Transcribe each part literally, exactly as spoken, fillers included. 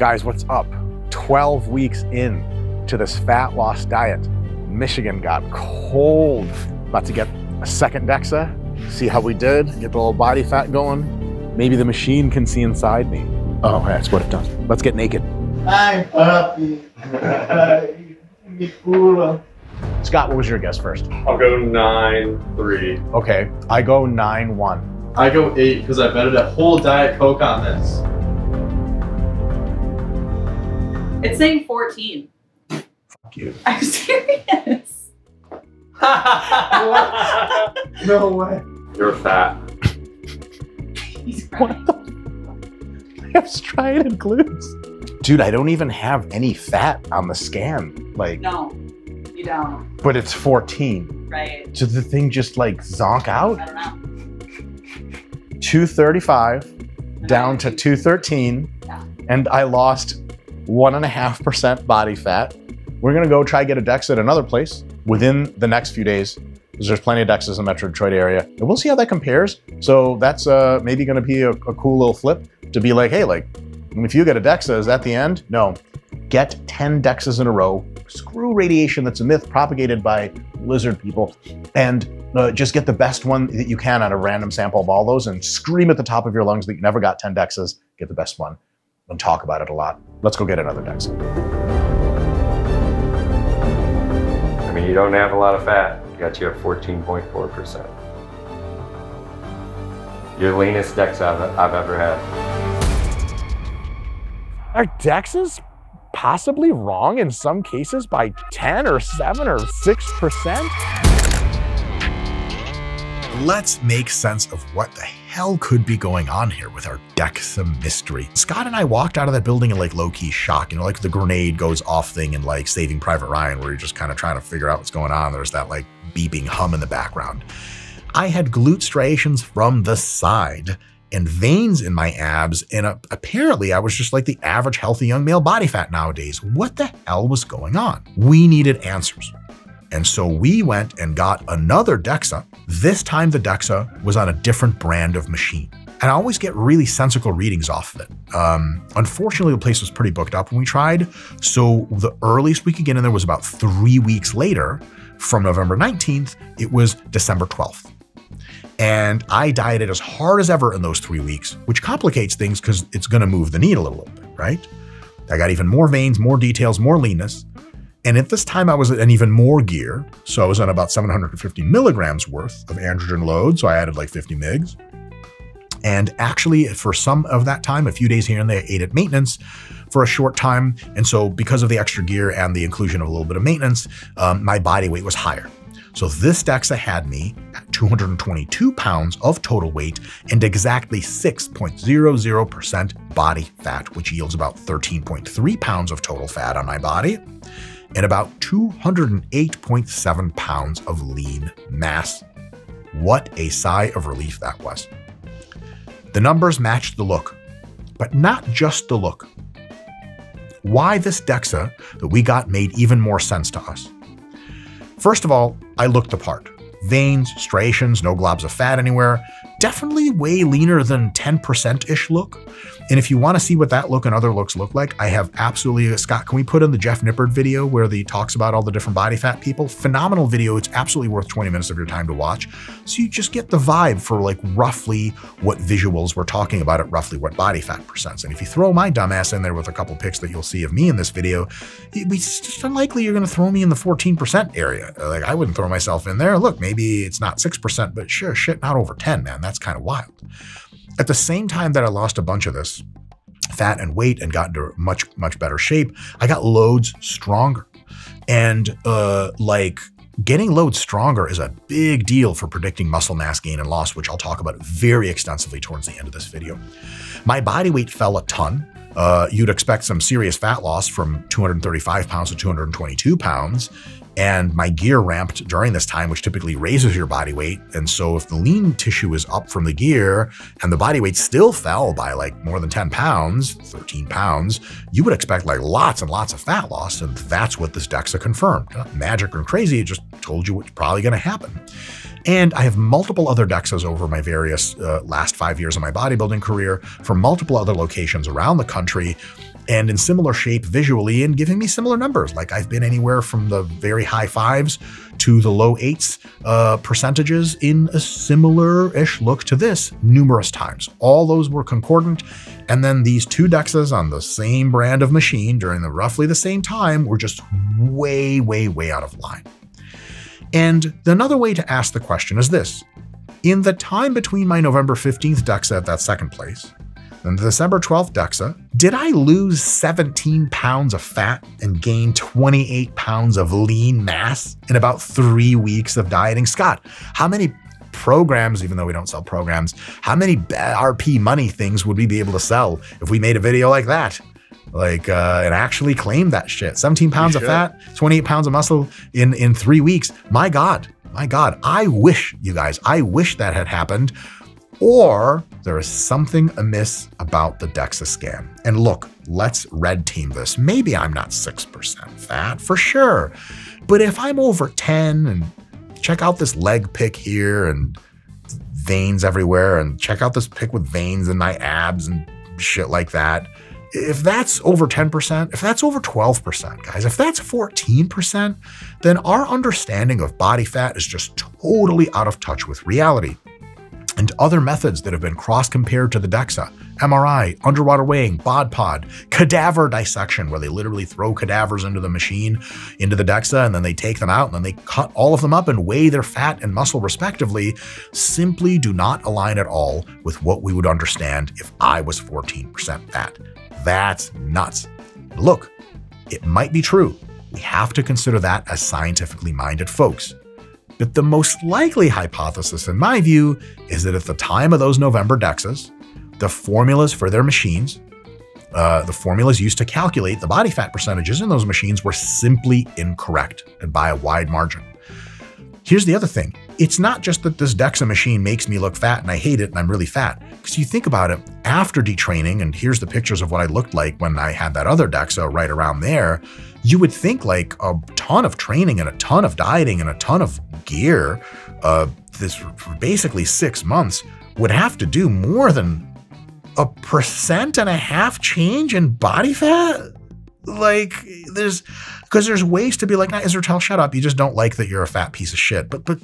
Guys, what's up? twelve weeks in to this fat loss diet. Michigan got cold. About to get a second DEXA, see how we did, get the little body fat going. Maybe the machine can see inside me. Oh, that's what it does. Let's get naked. I'm happy. Scott, what was your guess first? I'll go nine three. Okay, I go nine one. I go eight because I betted a whole Diet Coke on this. It's saying fourteen. Fuck you. I'm serious. What? No way. You're fat. He's crying. What the? I have striated and glutes. Dude, I don't even have any fat on the scan. Like. No. You don't. But it's fourteen. Right. Did the thing just like zonk out? I don't know. two thirty-five okay. Down to two thirteen. Yeah. And I lost one and a half percent body fat. We're gonna go try get a DEXA at another place within the next few days, because there's plenty of DEXAs in the Metro Detroit area. And we'll see how that compares. So that's uh, maybe gonna be a, a cool little flip to be like, hey, like, if you get a DEXA, is that the end? No. Get ten DEXAs in a row, screw radiation, that's a myth propagated by lizard people, and uh, just get the best one that you can out of a random sample of all those and scream at the top of your lungs that you never got ten DEXAs, get the best one, and talk about it a lot. Let's go get another DEXA. I mean, you don't have a lot of fat, got you at fourteen point four percent. Your leanest DEXA I've, I've ever had. Are DEXAs possibly wrong in some cases by ten or seven or six percent? Let's make sense of what the hell could be going on here with our DEXA mystery. Scott and I walked out of that building in like low-key shock, you know, like the grenade goes off thing in like Saving Private Ryan, where you're just kind of trying to figure out what's going on. There's that like beeping hum in the background. I had glute striations from the side and veins in my abs, and uh, apparently I was just like the average healthy young male body fat nowadays. What the hell was going on? We needed answers. And so we went and got another DEXA. This time the DEXA was on a different brand of machine. And I always get really sensical readings off of it. Um, unfortunately, the place was pretty booked up when we tried. So the earliest we could get in there was about three weeks later. From November nineteenth, it was December twelfth. And I dieted as hard as ever in those three weeks, which complicates things because it's gonna move the needle a little bit, right? I got even more veins, more details, more leanness. And at this time I was in even more gear. So I was on about seven hundred fifty milligrams worth of androgen load. So I added like fifty milligrams. And actually for some of that time, a few days here and there, I ate at maintenance for a short time. And so because of the extra gear and the inclusion of a little bit of maintenance, um, my body weight was higher. So this DEXA had me at two hundred twenty-two pounds of total weight and exactly six point zero zero percent body fat, which yields about thirteen point three pounds of total fat on my body and about two hundred eight point seven pounds of lean mass. What a sigh of relief that was. The numbers matched the look, but not just the look. Why this DEXA that we got made even more sense to us. First of all, I looked the part. Veins, striations, no globs of fat anywhere, definitely way leaner than ten percent-ish look. And if you want to see what that look and other looks look like, I have absolutely, Scott, can we put in the Jeff Nippard video where he talks about all the different body fat people? Phenomenal video. It's absolutely worth twenty minutes of your time to watch. So you just get the vibe for like roughly what visuals we're talking about at roughly what body fat percents. And if you throw my dumbass in there with a couple pics that you'll see of me in this video, it's just unlikely you're going to throw me in the fourteen percent area. Like I wouldn't throw myself in there. Look, maybe it's not six percent, but sure, shit, not over ten, man. That's kind of wild. At the same time that I lost a bunch of this fat and weight and got into much, much better shape, I got loads stronger. And uh, like getting loads stronger is a big deal for predicting muscle mass gain and loss, which I'll talk about very extensively towards the end of this video. My body weight fell a ton. Uh, you'd expect some serious fat loss from two hundred thirty-five pounds to two hundred twenty-two pounds. And my gear ramped during this time, which typically raises your body weight. And so if the lean tissue is up from the gear and the body weight still fell by like more than ten pounds, thirteen pounds, you would expect like lots and lots of fat loss. And that's what this DEXA confirmed. Not magic or crazy, it just told you what's probably gonna happen. And I have multiple other DEXAs over my various uh, last five years of my bodybuilding career from multiple other locations around the country and in similar shape visually and giving me similar numbers. Like I've been anywhere from the very high fives to the low eights uh, percentages in a similar-ish look to this numerous times. All those were concordant. And then these two DEXAs on the same brand of machine during the roughly the same time were just way, way, way out of line. And another way to ask the question is this. In the time between my November fifteenth DEXA at that second place and the December twelfth DEXA, did I lose seventeen pounds of fat and gain twenty-eight pounds of lean mass in about three weeks of dieting? Scott, how many programs, even though we don't sell programs, how many R P money things would we be able to sell if we made a video like that? Like, uh, and actually claim that shit. seventeen pounds of fat, twenty-eight pounds of muscle in, in three weeks. My God, my God, I wish, you guys, I wish that had happened. Or there is something amiss about the DEXA scan. And look, let's red team this. Maybe I'm not six percent fat for sure, but if I'm over ten and check out this leg pic here and veins everywhere and check out this pic with veins in my abs and shit like that. If that's over ten percent, if that's over twelve percent, guys, if that's fourteen percent, then our understanding of body fat is just totally out of touch with reality. And other methods that have been cross-compared to the DEXA, M R I, underwater weighing, bod pod, cadaver dissection, where they literally throw cadavers into the machine, into the DEXA, and then they take them out, and then they cut all of them up and weigh their fat and muscle respectively, simply do not align at all with what we would understand if I was fourteen percent fat. That's nuts. Look, it might be true. We have to consider that as scientifically minded folks. But the most likely hypothesis, in my view, is that at the time of those November DEXAs, the formulas for their machines, uh, the formulas used to calculate the body fat percentages in those machines were simply incorrect and by a wide margin. Here's the other thing. It's not just that this DEXA machine makes me look fat and I hate it and I'm really fat. Because you think about it, after detraining, and here's the pictures of what I looked like when I had that other DEXA right around there, you would think like a ton of training and a ton of dieting and a ton of gear, uh, this for basically six months, would have to do more than a percent and a half change in body fat? Like there's, because there's ways to be like, nah, Israel, shut up. You just don't like that you're a fat piece of shit. But, but,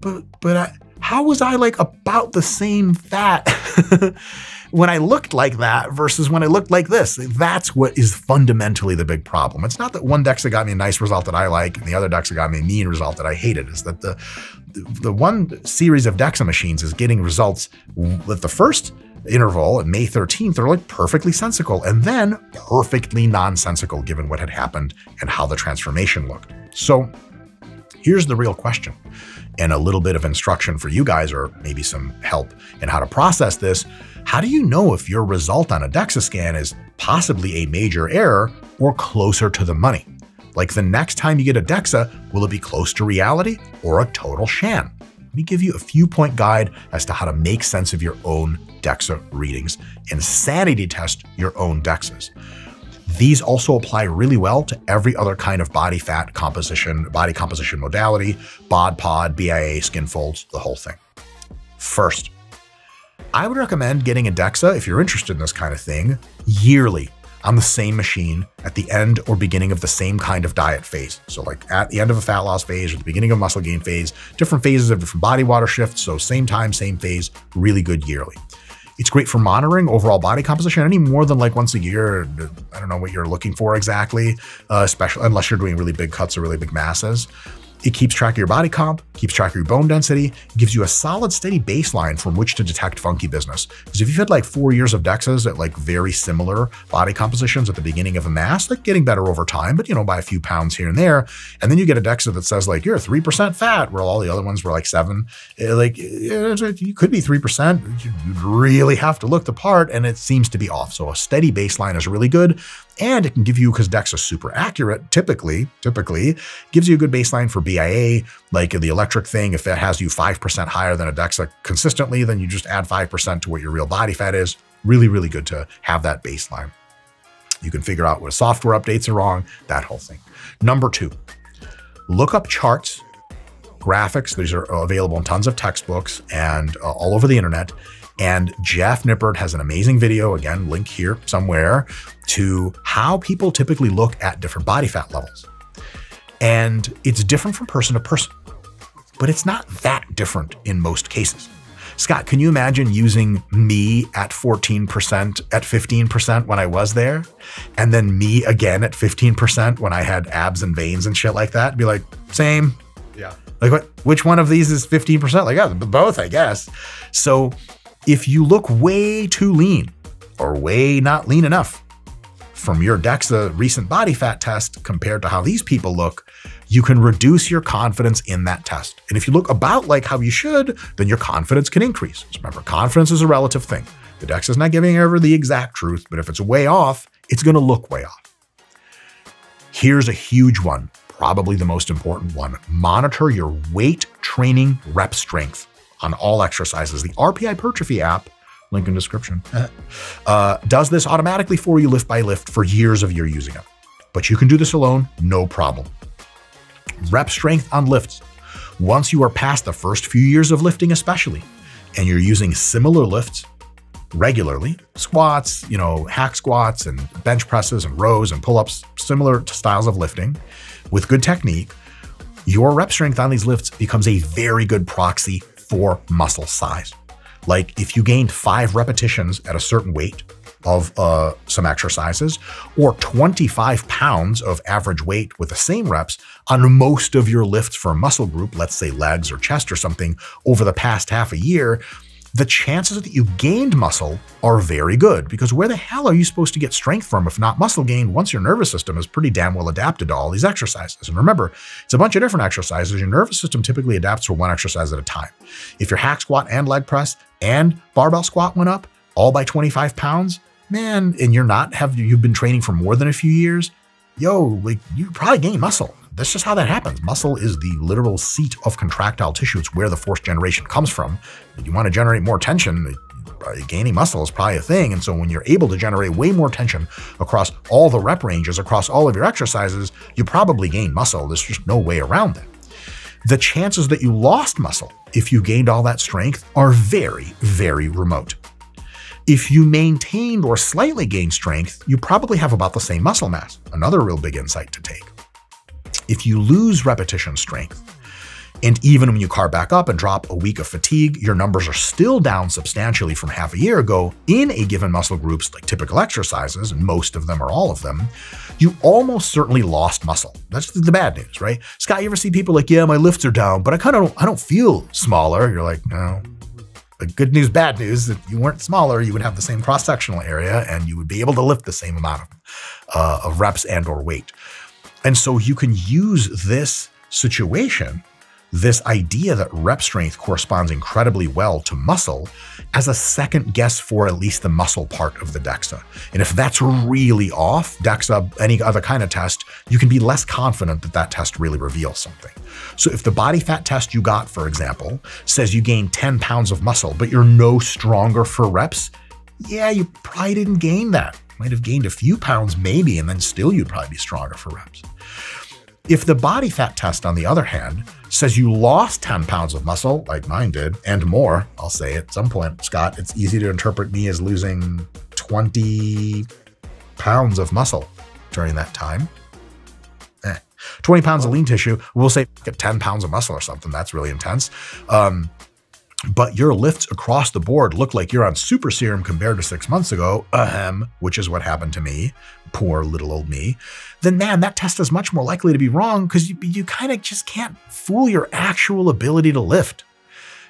but, but I, how was I like about the same fat when I looked like that versus when I looked like this? That's what is fundamentally the big problem. It's not that one DEXA got me a nice result that I like and the other DEXA got me a mean result that I hated. It's that the, the one series of DEXA machines is getting results with the first interval at May thirteenth are like perfectly sensical and then perfectly nonsensical given what had happened and how the transformation looked. So here's the real question and a little bit of instruction for you guys or maybe some help in how to process this. How do you know if your result on a DEXA scan is possibly a major error or closer to the money? Like the next time you get a DEXA, will it be close to reality or a total sham? Let me give you a few point guide as to how to make sense of your own DEXA readings and sanity test your own DEXAs. These also apply really well to every other kind of body fat composition, body composition modality, bod pod, B I A, skin folds, the whole thing. First, I would recommend getting a DEXA, if you're interested in this kind of thing, yearly on the same machine at the end or beginning of the same kind of diet phase. So like at the end of a fat loss phase or the beginning of muscle gain phase, different phases of different body water shifts. So same time, same phase, really good yearly. It's great for monitoring overall body composition, any more than like once a year. I don't know what you're looking for exactly, uh, especially unless you're doing really big cuts or really big masses. It keeps track of your body comp, keeps track of your bone density, gives you a solid, steady baseline from which to detect funky business. Because if you've had like four years of DEXAs at like very similar body compositions at the beginning of a mass, like getting better over time, but you know, by a few pounds here and there, and then you get a DEXA that says like, you're three percent fat, where all the other ones were like seven, like you could be three percent, you'd really have to look the part and it seems to be off. So a steady baseline is really good. And it can give you, because DEXA is super accurate, typically, typically gives you a good baseline for B I A, like the electric thing. If it has you five percent higher than a DEXA consistently, then you just add five percent to what your real body fat is. Really, really good to have that baseline. You can figure out what software updates are wrong, that whole thing. Number two, look up charts graphics. These are available in tons of textbooks and uh, all over the internet. And Jeff Nippard has an amazing video, again, link here somewhere, to how people typically look at different body fat levels. And it's different from person to person, but it's not that different in most cases. Scott, can you imagine using me at fourteen percent, at fifteen percent when I was there, and then me again at fifteen percent when I had abs and veins and shit like that? Be like, same. Yeah. Like what? Which one of these is fifteen percent? Like, oh, both, I guess. So if you look way too lean or way not lean enough from your DEXA recent body fat test compared to how these people look, you can reduce your confidence in that test. And if you look about like how you should, then your confidence can increase. So remember, confidence is a relative thing. The DEXA is not giving ever the exact truth, but if it's way off, it's gonna look way off. Here's a huge one, probably the most important one. Monitor your weight training rep strength on all exercises. The R P Hypertrophy app, link in description, uh, does this automatically for you lift by lift for years of your using it. But you can do this alone, no problem. Rep strength on lifts. Once you are past the first few years of lifting especially, and you're using similar lifts regularly, squats, you know, hack squats and bench presses and rows and pull-ups, similar styles of lifting with good technique, your rep strength on these lifts becomes a very good proxy for muscle size. Like if you gained five repetitions at a certain weight of uh, some exercises, or twenty-five pounds of average weight with the same reps on most of your lifts for a muscle group, let's say legs or chest or something, over the past half a year, the chances that you gained muscle are very good, because where the hell are you supposed to get strength from if not muscle gain once your nervous system is pretty damn well adapted to all these exercises? And remember, it's a bunch of different exercises. Your nervous system typically adapts for one exercise at a time. If your hack squat and leg press and barbell squat went up all by twenty-five pounds, man, and you're not, have you've been training for more than a few years, yo, like you probably gain muscle. That's just how that happens. Muscle is the literal seat of contractile tissue. It's where the force generation comes from. If you want to generate more tension, gaining muscle is probably a thing. And so when you're able to generate way more tension across all the rep ranges, across all of your exercises, you probably gain muscle. There's just no way around that. The chances that you lost muscle if you gained all that strength are very, very remote. If you maintained or slightly gained strength, you probably have about the same muscle mass. Another real big insight to take. If you lose repetition strength, and even when you carb back up and drop a week of fatigue, your numbers are still down substantially from half a year ago in a given muscle group's like typical exercises, and most of them or all of them, you almost certainly lost muscle. That's the bad news, right? Scott, you ever see people like, yeah, my lifts are down, but I kind of don't, I don't feel smaller. You're like, no. Good news, bad news, if you weren't smaller, you would have the same cross-sectional area and you would be able to lift the same amount of, uh, of reps and or weight. And so you can use this situation, this idea that rep strength corresponds incredibly well to muscle, as a second guess for at least the muscle part of the DEXA. And if that's really off, DEXA, any other kind of test, you can be less confident that that test really reveals something. So if the body fat test you got, for example, says you gain ten pounds of muscle, but you're no stronger for reps, yeah, you probably didn't gain that. Might have gained a few pounds maybe, and then still you'd probably be stronger for reps. If the body fat test, on the other hand, says you lost ten pounds of muscle, like mine did, and more, I'll say at some point, Scott, it's easy to interpret me as losing twenty pounds of muscle during that time. Eh. twenty pounds of lean tissue, we'll say get ten pounds of muscle or something, that's really intense. Um, but your lifts across the board look like you're on super serum compared to six months ago, ahem, which is what happened to me, poor little old me, then man, that test is much more likely to be wrong, because you, you kind of just can't fool your actual ability to lift,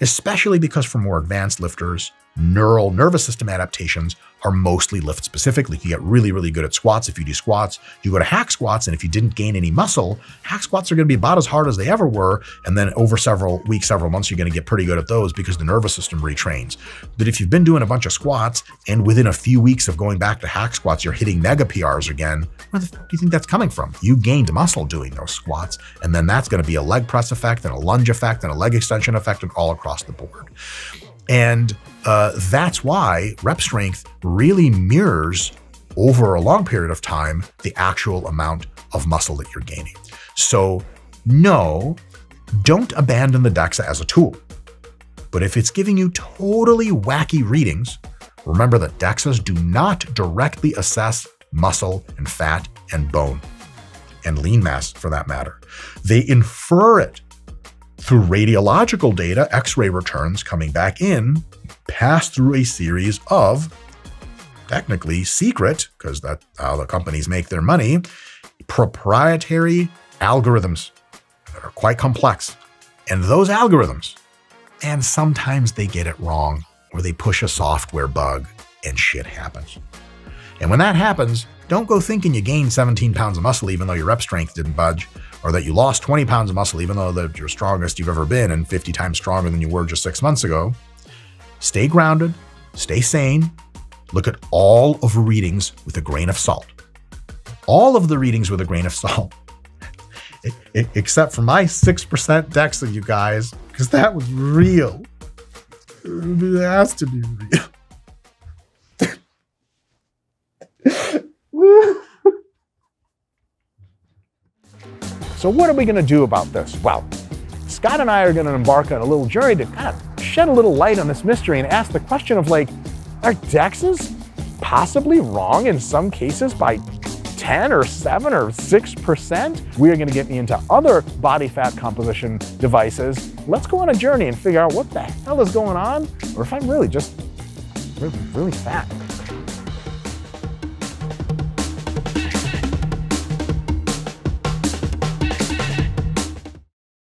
especially because for more advanced lifters, neural nervous system adaptations are mostly lift specific. Like you get really, really good at squats. If you do squats, you go to hack squats. And if you didn't gain any muscle, hack squats are going to be about as hard as they ever were. And then over several weeks, several months, you're going to get pretty good at those because the nervous system retrains. But if you've been doing a bunch of squats and within a few weeks of going back to hack squats, you're hitting mega P Rs again, where the fuck do you think that's coming from? You gained muscle doing those squats. And then that's going to be a leg press effect and a lunge effect and a leg extension effect and all across the board. And uh, that's why rep strength really mirrors over a long period of time the actual amount of muscle that you're gaining. So no, Don't abandon the DEXA as a tool. But if it's giving you totally wacky readings, remember that DEXAs do not directly assess muscle and fat and bone, and lean mass for that matter. They infer it through radiological data, x-ray returns coming back in, pass through a series of technically secret, because that's how the companies make their money, proprietary algorithms that are quite complex. And those algorithms, and sometimes they get it wrong, or they push a software bug and shit happens. And when that happens, don't go thinking you gained seventeen pounds of muscle even though your rep strength didn't budge, or that you lost twenty pounds of muscle even though that you're strongest you've ever been and fifty times stronger than you were just six months ago. Stay grounded, stay sane, look at all of readings with a grain of salt. All of the readings with a grain of salt, it, it, except for my six percent DEXA, you guys, because that was real. It has to be real. So what are we going to do about this? Well, Scott and I are going to embark on a little journey to kind of shed a little light on this mystery and ask the question of, like, are DEXAs possibly wrong in some cases by ten or seven or six percent? We are going to get me into other body fat composition devices. Let's go on a journey and figure out what the hell is going on, or if I'm really just really, really fat.